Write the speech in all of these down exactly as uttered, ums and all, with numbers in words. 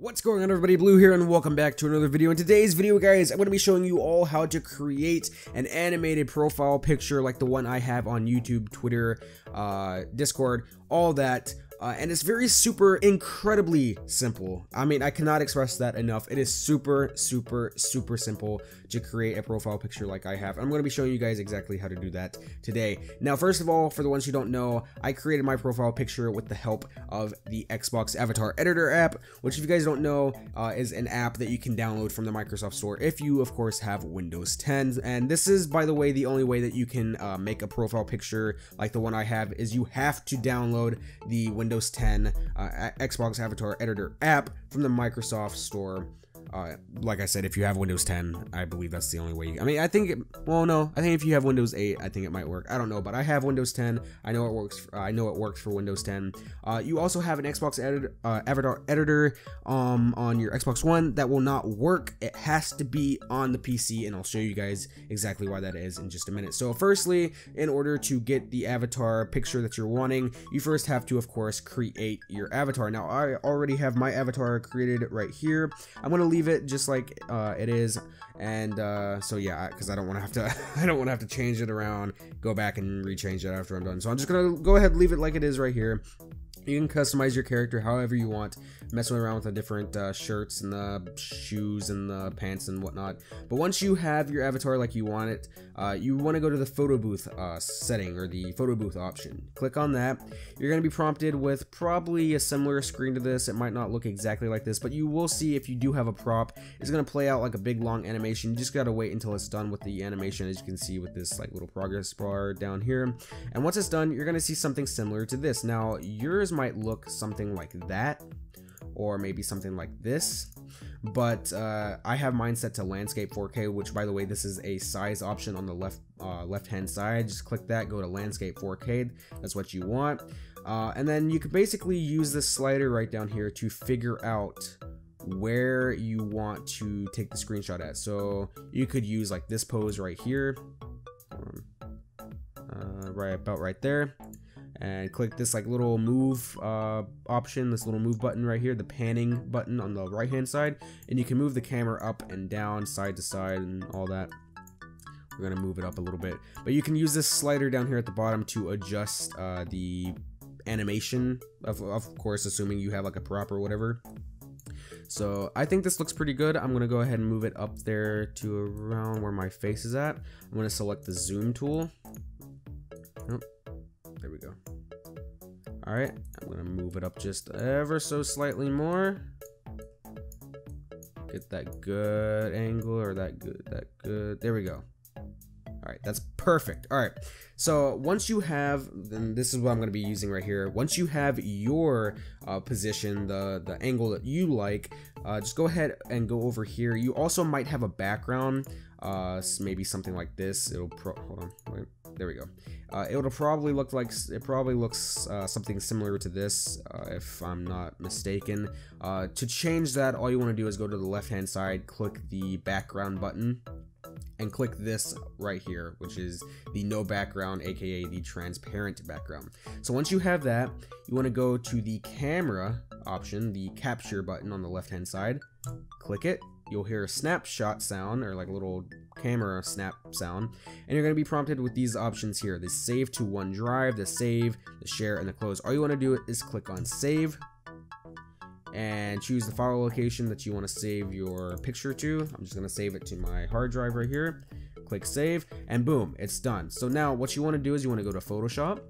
What's going on, everybody? Blue here, and welcome back to another video. In today's video, guys, I'm going to be showing you all how to create an animated profile picture like the one I have on YouTube, Twitter, uh, Discord, all that. Uh, and it's very super incredibly simple. I mean, I cannot express that enough. It is super, super, super simple to create a profile picture like I have. I'm going to be showing you guys exactly how to do that today. Now, first of all, for the ones who don't know, I created my profile picture with the help of the Xbox Avatar Editor app, which, if you guys don't know, uh, is an app that you can download from the Microsoft Store if you, of course, have Windows ten. And this is, by the way, the only way that you can uh, make a profile picture like the one I have is you have to download the Windows Windows ten uh, Xbox Avatar Editor app from the Microsoft Store. Uh, like I said, if you have Windows ten, I believe that's the only way. You, I mean, I think, it, well, no, I think if you have Windows eight, I think it might work. I don't know, but I have Windows ten. I know it works. Uh, I know it works for Windows ten. Uh, you also have an Xbox edit, uh, Avatar Editor um, on your Xbox One that will not work. It has to be on the P C, and I'll show you guys exactly why that is in just a minute. So, firstly, in order to get the avatar picture that you're wanting, you first have to, of course, create your avatar. Now, I already have my avatar created right here. I'm gonna leave it just like uh, it is, and uh, so yeah, because I don't want to have to, I don't want to have to change it around, go back and rechange it after I'm done. So I'm just gonna go ahead and leave it like it is right here. You can customize your character however you want, messing around with the different uh, shirts and the shoes and the pants and whatnot. But once you have your avatar like you want it, uh, you want to go to the photo booth uh, setting, or the photo booth option. Click on that. You're going to be prompted with probably a similar screen to this. It might not look exactly like this, but you will see if you do have a prop, it's going to play out like a big long animation. You just got to wait until it's done with the animation, as you can see with this like little progress bar down here. And once it's done, you're going to see something similar to this. Now, yours might look something like that, or maybe something like this, but uh, I have mine set to landscape four K, which, by the way, this is a size option on the left uh, left hand side. Just click that, go to landscape four K. That's what you want, uh, and then you can basically use this slider right down here to figure out where you want to take the screenshot at. So you could use like this pose right here, um, uh, right about right there, and click this like little move uh, option, this little move button right here, the panning button on the right hand side, and you can move the camera up and down, side to side, and all that. We're gonna move it up a little bit, but you can use this slider down here at the bottom to adjust uh, the animation, of, of course, assuming you have like a prop or whatever. So I think this looks pretty good. I'm gonna go ahead and move it up there to around where my face is at. I'm gonna select the zoom tool. Oh, there we go. All right, I'm gonna move it up just ever so slightly more. Get that good angle, or that good, that good. There we go. All right, that's perfect. All right, so once you have, then this is what I'm gonna be using right here. Once you have your uh, position, the, the angle that you like, uh, just go ahead and go over here. You also might have a background, uh, maybe something like this. It'll pro, hold on, wait. There we go. Uh, it'll probably look like, it probably looks uh, something similar to this, uh, if I'm not mistaken. Uh, to change that, all you want to do is go to the left-hand side, click the background button, and click this right here, which is the no background, aka the transparent background. So once you have that, you want to go to the camera option, the capture button on the left-hand side, click it. You'll hear a snapshot sound, or like a little camera snap sound, and you're going to be prompted with these options here, the save to OneDrive, the save, the share, and the close. All you want to do is click on save, and choose the file location that you want to save your picture to. I'm just going to save it to my hard drive right here, click save, and boom, it's done. So now what you want to do is you want to go to Photoshop.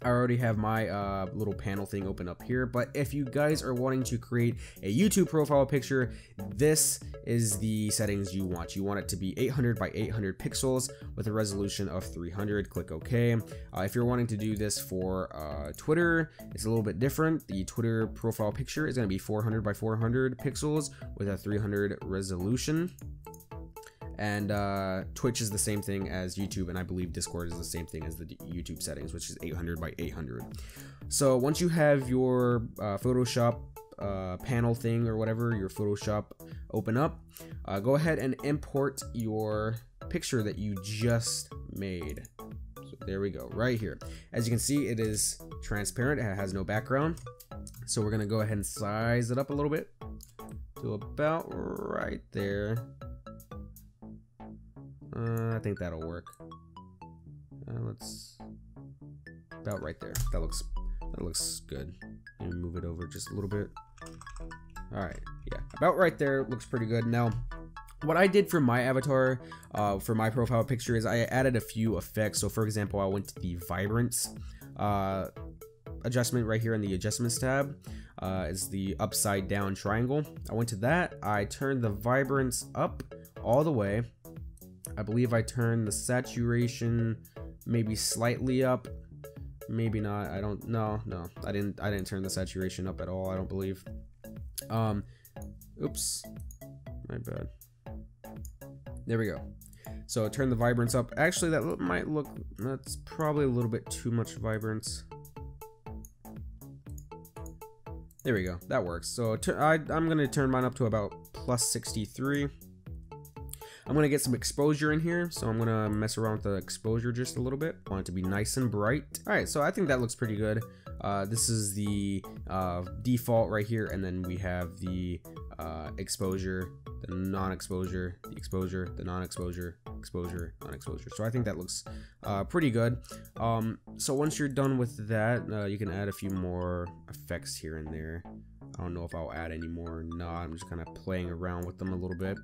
I already have my uh, little panel thing open up here, but if you guys are wanting to create a YouTube profile picture, this is the settings you want. You want it to be eight hundred by eight hundred pixels with a resolution of three hundred. Click OK. Uh, if you're wanting to do this for uh, Twitter, it's a little bit different. The Twitter profile picture is going to be four hundred by four hundred pixels with a three hundred resolution. And uh, Twitch is the same thing as YouTube, and I believe Discord is the same thing as the YouTube settings, which is eight hundred by eight hundred. So once you have your uh, Photoshop uh, panel thing or whatever, your Photoshop open up, uh, go ahead and import your picture that you just made. So there we go, right here. As you can see, it is transparent, it has no background. So we're gonna go ahead and size it up a little bit. to about right there. Uh, I think that'll work. Uh, let's about right there. That looks that looks good. Let me move it over just a little bit. All right, yeah, about right there looks pretty good. Now, what I did for my avatar, uh, for my profile picture, is I added a few effects. So, for example, I went to the vibrance uh, adjustment right here in the adjustments tab. Uh, is the upside down triangle. I went to that. I turned the vibrance up all the way. I believe I turned the saturation maybe slightly up, maybe not. I don't know. No, I didn't. I didn't turn the saturation up at all. I don't believe. Um, oops, my bad. There we go. So turn the vibrance up. Actually, that might look. That's probably a little bit too much vibrance. There we go. That works. So I, I'm gonna turn mine up to about plus sixty-three. I'm gonna get some exposure in here, so I'm gonna mess around with the exposure just a little bit. I want it to be nice and bright. All right, so I think that looks pretty good. Uh, this is the uh, default right here, and then we have the uh, exposure, the non-exposure, the exposure, the non-exposure, exposure, non-exposure. So I think that looks uh, pretty good. Um, so once you're done with that, uh, you can add a few more effects here and there. I don't know if I'll add any more or not. I'm just kind of playing around with them a little bit.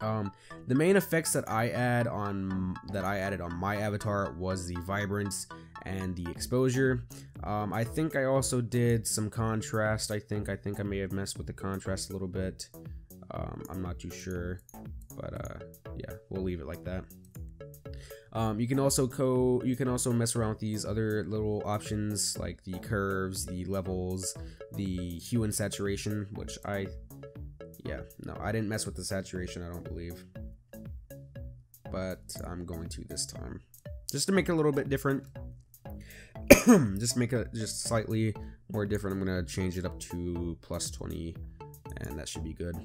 Um, the main effects that I add on that I added on my avatar was the vibrance and the exposure. Um, I think I also did some contrast. I think I think I may have messed with the contrast a little bit. Um, I'm not too sure, but uh, yeah, we'll leave it like that. Um, you can also co you can also mess around with these other little options like the curves, the levels, the hue and saturation, which I. Yeah, no, I didn't mess with the saturation, I don't believe. But I'm going to this time. Just to make it a little bit different. just make it just slightly more different. I'm going to change it up to plus twenty, and that should be good.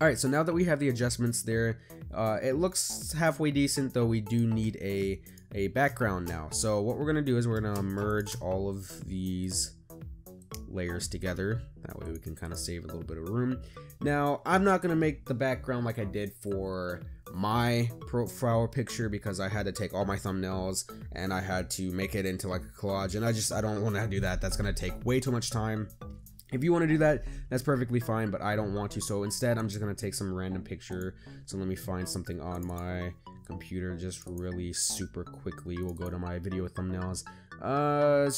Alright, so now that we have the adjustments there, uh, it looks halfway decent, though we do need a, a background now. So what we're going to do is we're going to merge all of these layers together. That way we can kind of save a little bit of room. Now, I'm not going to make the background like I did for my profile picture because I had to take all my thumbnails and I had to make it into like a collage, and I just I don't want to do that. That's going to take way too much time. If you want to do that, that's perfectly fine, but I don't want to. So instead, I'm just going to take some random picture. So let me find something on my computer just really super quickly. We'll go to my video thumbnails. Uh, let's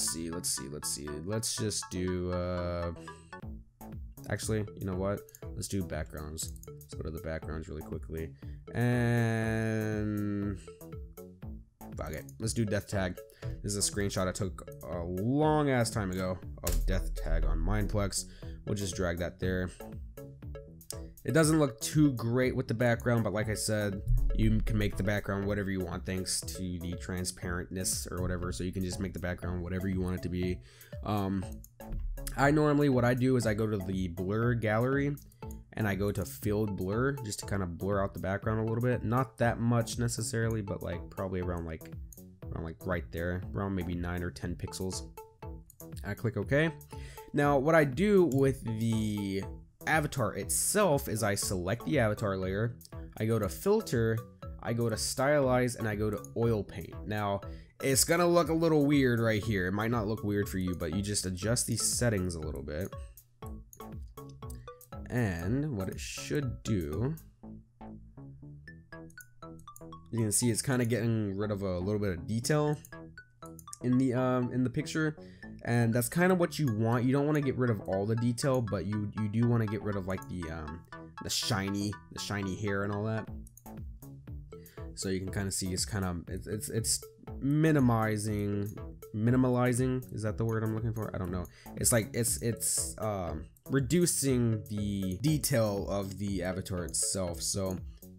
see, let's see, let's see. Let's just do, uh, actually, you know what? Let's do backgrounds. Let's go to the backgrounds really quickly. And, fuck it. Let's do death tag. This is a screenshot I took a long ass time ago of death tag on Mindplex. We'll just drag that there. It doesn't look too great with the background, but like I said, you can make the background whatever you want thanks to the transparentness or whatever, so you can just make the background whatever you want it to be. Um, I normally, what I do is I go to the blur gallery and I go to field blur just to kind of blur out the background a little bit. Not that much necessarily, but like probably around like, around like right there, around maybe nine or ten pixels. I click OK. Now what I do with the avatar itself is I select the avatar layer, I go to filter, I go to stylize, and I go to oil paint. Now it's gonna look a little weird right here. It might not look weird for you, but you just adjust these settings a little bit, and what it should do, you can see it's kind of getting rid of a little bit of detail in the um in the picture. And that's kind of what you want. You don't want to get rid of all the detail, but you you do want to get rid of like the um, the shiny the shiny hair and all that. So you can kind of see it's kind of it's it's, it's minimizing minimalizing is that the word I'm looking for? I don't know. It's like it's it's um, reducing the detail of the avatar itself. So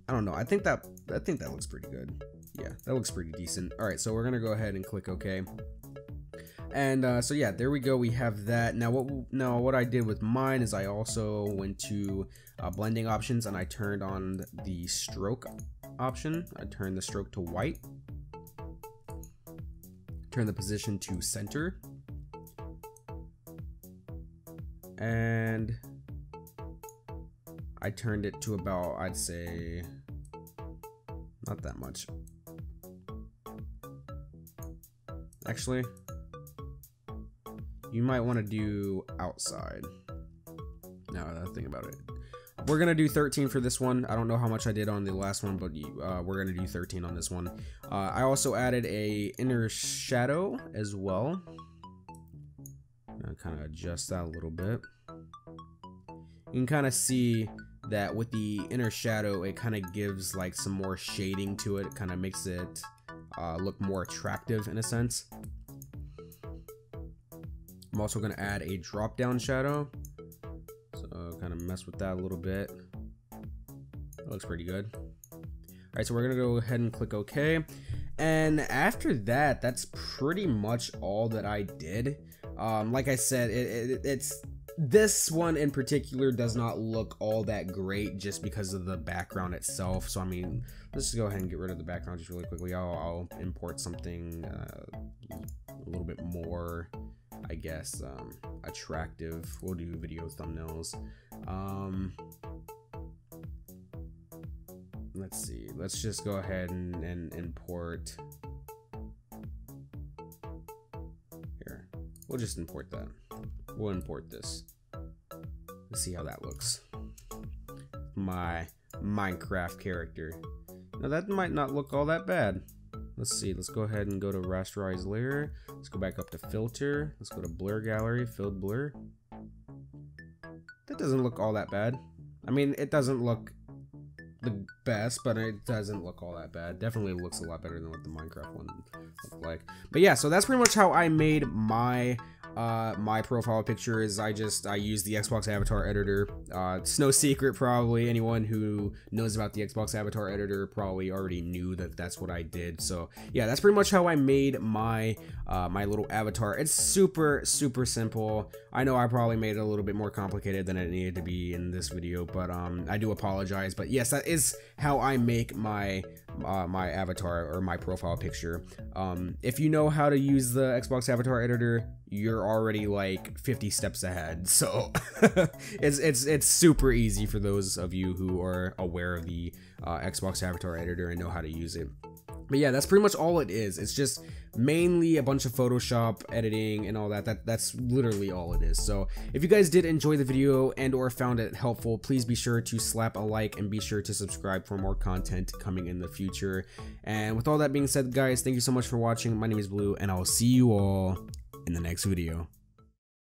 I don't know. I think that I think that looks pretty good. Yeah, that looks pretty decent. All right, so we're gonna go ahead and click OK. And uh, so yeah, there we go. We have that. Now what now what I did with mine is I also went to uh, blending options and I turned on the stroke option. I turned the stroke to white. Turn the position to center. And I turned it to about, I'd say, not that much. Actually, you might want to do outside. Now that I think about it, we're gonna do thirteen for this one. I don't know how much I did on the last one, but uh, we're gonna do thirteen on this one. Uh, I also added a inner shadow as well. Kind of adjust that a little bit. You can kind of see that with the inner shadow, it kind of gives like some more shading to it. It kind of makes it uh, look more attractive in a sense. I'm also going to add a drop down shadow. So kind of mess with that a little bit. That looks pretty good. All right, so we're going to go ahead and click OK. And after that, that's pretty much all that I did. Um, like I said, it, it, it's this one in particular does not look all that great just because of the background itself. So I mean, let's just go ahead and get rid of the background just really quickly. I'll, I'll import something uh, a little bit more, I guess, um, attractive. We'll do video thumbnails. Um, let's see. Let's just go ahead and, and import. We'll just import that. We'll import this. Let's see how that looks. My Minecraft character. Now that might not look all that bad. Let's see. Let's go ahead and go to rasterize layer. Let's go back up to filter. Let's go to blur gallery, filled blur. That doesn't look all that bad. I mean, it doesn't look the best, but it doesn't look all that bad. Definitely looks a lot better than what the Minecraft one looked like. But yeah, so that's pretty much how I made my uh my profile picture. Is I just I used the Xbox Avatar Editor. Uh it's no secret, probably anyone who knows about the Xbox Avatar Editor probably already knew that that's what I did. So yeah, that's pretty much how I made my uh my little avatar. It's super super simple. I know I probably made it a little bit more complicated than it needed to be in this video, but um I do apologize. But yes, that is how I make my uh, my avatar or my profile picture. Um if you know how to use the Xbox Avatar Editor, you're already like fifty steps ahead. So it's it's it's super easy for those of you who are aware of the uh, Xbox Avatar Editor and know how to use it. But yeah, that's pretty much all it is. It's just mainly a bunch of Photoshop editing and all that. That that's literally all it is. So if you guys did enjoy the video and or found it helpful, please be sure to slap a like and be sure to subscribe for more content coming in the future. And with all that being said, guys, thank you so much for watching. My name is Blue, and I will see you all in the next video.